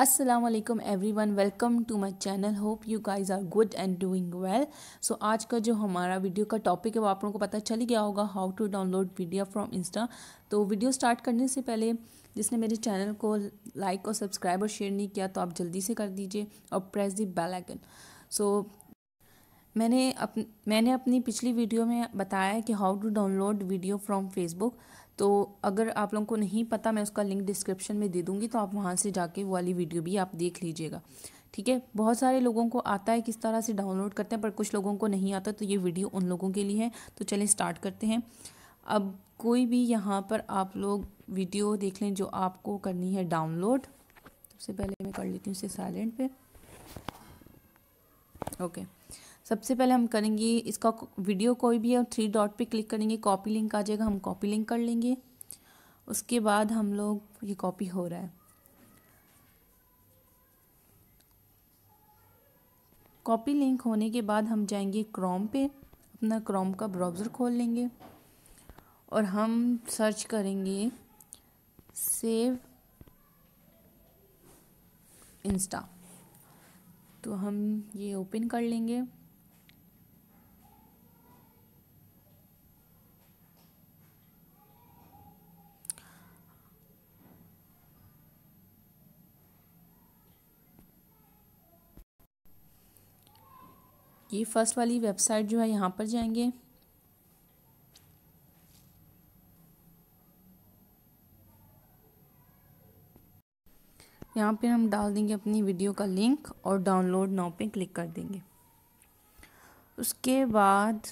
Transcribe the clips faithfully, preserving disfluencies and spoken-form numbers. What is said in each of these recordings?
अस्सलामुअलैकुम everyone, welcome to my channel. Hope you guys are good and doing well. So आज का जो हमारा वीडियो का टॉपिक है वो आप लोगों को पता चल गया होगा, how to download video from Insta. तो वीडियो स्टार्ट करने से पहले जिसने मेरे चैनल को लाइक और सब्सक्राइब और शेयर नहीं किया तो आप जल्दी से कर दीजिए और प्रेस दी बेल आइकन। सो मैंने अपन मैंने अपनी पिछली वीडियो में बताया कि how to download video from Facebook. तो अगर आप लोगों को नहीं पता, मैं उसका लिंक डिस्क्रिप्शन में दे दूँगी, तो आप वहाँ से जाके वो वाली वीडियो भी आप देख लीजिएगा, ठीक है। बहुत सारे लोगों को आता है किस तरह से डाउनलोड करते हैं, पर कुछ लोगों को नहीं आता, तो ये वीडियो उन लोगों के लिए है। तो चलें स्टार्ट करते हैं। अब कोई भी यहाँ पर आप लोग वीडियो देख लें जो आपको करनी है डाउनलोड। सबसे पहले मैं कर लेती हूँ इसे साइलेंट पे। ओके, सबसे पहले हम करेंगे इसका वीडियो कोई भी है, थ्री डॉट पे क्लिक करेंगे, कॉपी लिंक आ जाएगा, हम कॉपी लिंक कर लेंगे। उसके बाद हम लोग ये कॉपी हो रहा है, कॉपी लिंक होने के बाद हम जाएंगे क्रोम पे, अपना क्रोम का ब्राउज़र खोल लेंगे और हम सर्च करेंगे सेव इंस्टा। तो हम ये ओपन कर लेंगे। ये फर्स्ट वाली वेबसाइट जो है यहाँ पर जाएंगे। यहाँ पे हम डाल देंगे अपनी वीडियो का लिंक और डाउनलोड नाउ पे क्लिक कर देंगे। उसके बाद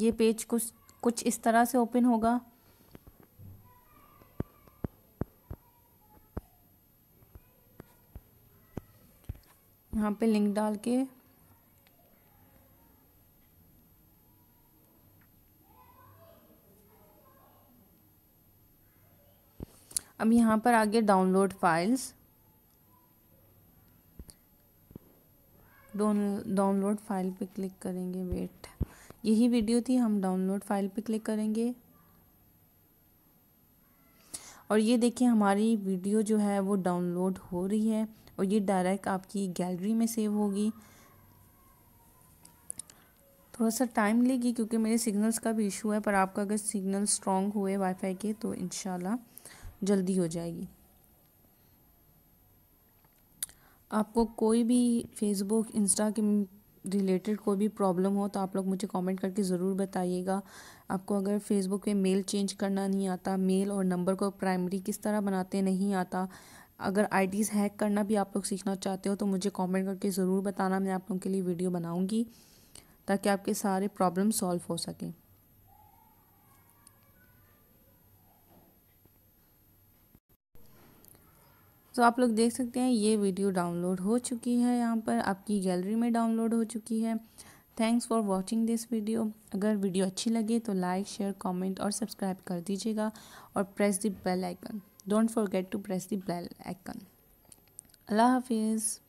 ये पेज कुछ कुछ इस तरह से ओपन होगा। यहाँ पे लिंक डाल के अब यहाँ पर आगे डाउनलोड फाइल्स, डाउनलोड फाइल पे क्लिक करेंगे। वेट, यही वीडियो थी, हम डाउनलोड फाइल पे क्लिक करेंगे और ये देखिए हमारी वीडियो जो है वो डाउनलोड हो रही है और ये डायरेक्ट आपकी गैलरी में सेव होगी। थोड़ा सा टाइम लेगी क्योंकि मेरे सिग्नल्स का भी इशू है, पर आपका अगर सिग्नल स्ट्रॉन्ग हुए वाईफाई के तो इंशाल्लाह जल्दी हो जाएगी। आपको कोई भी फेसबुक इंस्टा के रिलेटेड कोई भी प्रॉब्लम हो तो आप लोग मुझे कमेंट करके ज़रूर बताइएगा। आपको अगर फेसबुक पे मेल चेंज करना नहीं आता, मेल और नंबर को प्राइमरी किस तरह बनाते नहीं आता, अगर आईडीज़ हैक करना भी आप लोग सीखना चाहते हो तो मुझे कमेंट करके ज़रूर बताना। मैं आप लोगों के लिए वीडियो बनाऊँगी ताकि आपके सारे प्रॉब्लम सॉल्व हो सकें। तो आप लोग देख सकते हैं ये वीडियो डाउनलोड हो चुकी है, यहाँ पर आपकी गैलरी में डाउनलोड हो चुकी है। Thanks for watching this video. अगर वीडियो अच्छी लगे तो लाइक, शेयर, कमेंट और सब्सक्राइब कर दीजिएगा और press the bell icon. Don't forget to press the bell icon. अल्लाह हाफिज़।